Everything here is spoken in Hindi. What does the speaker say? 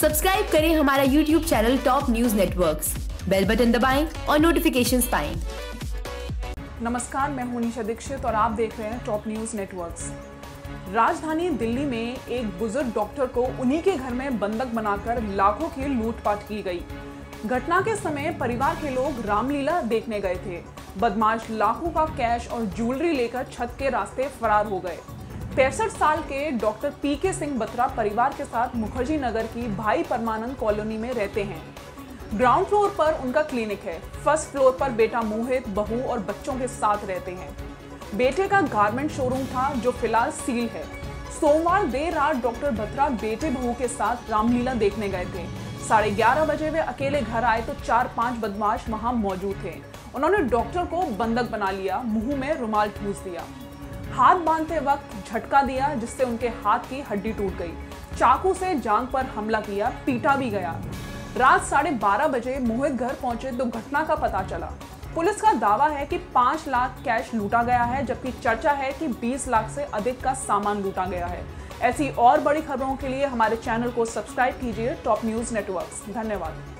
सब्सक्राइब करें हमारा YouTube channel top news network, bell button दबाएं और नोटिफिकेशंस पाएं। नमस्कार, मैं हूं निशा दीक्षित और आप देख रहे हैं टॉप न्यूज नेटवर्क। राजधानी दिल्ली में एक बुजुर्ग डॉक्टर को उन्हीं के घर में बंधक बनाकर लाखों की लूटपाट की गई। घटना के समय परिवार के लोग रामलीला देखने गए थे। बदमाश लाखों का कैश और ज्वेलरी लेकर छत के रास्ते फरार हो गए। 63 साल के डॉक्टर पीके सिंह बत्रा परिवार के साथ मुखर्जी नगर की भाई परमानंद कॉलोनी में रहते हैं। ग्राउंड फ्लोर पर उनका क्लिनिक है। फर्स्ट फ्लोर पर बेटा मोहित, बहू और बच्चों के साथ रहते हैं। बेटे का गारमेंट शोरूम था जो फिलहाल सील है। सोमवार देर रात डॉक्टर बत्रा बेटे बहू के साथ रामलीला देखने गए थे। 11:30 बजे वे अकेले घर आए तो 4-5 बदमाश वहां मौजूद थे। उन्होंने डॉक्टर को बंधक बना लिया, मुंह में रुमाल ठूंस दिया, हाथ बांधते वक्त झटका दिया जिससे उनके हाथ की हड्डी टूट गई। चाकू से जांघ पर हमला किया, पीटा भी गया। रात 12:30 बजे मोहित घर पहुंचे तो घटना का पता चला। पुलिस का दावा है कि 5 लाख कैश लूटा गया है, जबकि चर्चा है कि 20 लाख से अधिक का सामान लूटा गया है। ऐसी और बड़ी खबरों के लिए हमारे चैनल को सब्सक्राइब कीजिए टॉप न्यूज नेटवर्क। धन्यवाद।